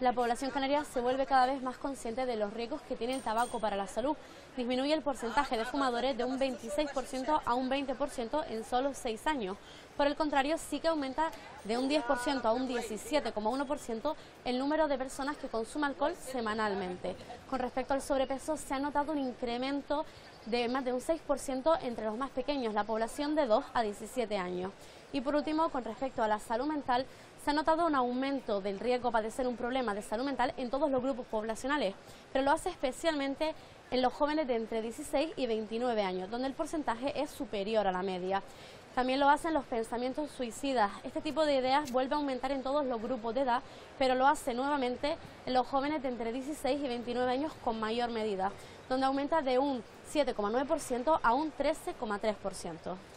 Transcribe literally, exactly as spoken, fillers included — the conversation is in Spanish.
la población canaria se vuelve cada vez más consciente de los riesgos que tiene el tabaco para la salud. Disminuye el porcentaje de fumadores de un veintiséis por ciento a un veinte por ciento en solo seis años. Por el contrario, sí que aumenta de un diez por ciento a un diecisiete coma uno por ciento el número de personas que consumen alcohol semanalmente. Con respecto al sobrepeso, se ha notado un incremento de más de un seis por ciento entre los más pequeños, la población de dos a diecisiete años. Y por último, con respecto a la salud mental, se ha notado un aumento del riesgo de padecer un problema de salud mental en todos los grupos poblacionales, pero lo hace especialmente en los jóvenes de entre dieciséis y veintinueve años, donde el porcentaje es superior a la media. También lo hacen los pensamientos suicidas. Este tipo de ideas vuelve a aumentar en todos los grupos de edad, pero lo hace nuevamente en los jóvenes de entre dieciséis y veintinueve años con mayor medida, donde aumenta de un siete coma nueve por ciento a un trece coma tres por ciento.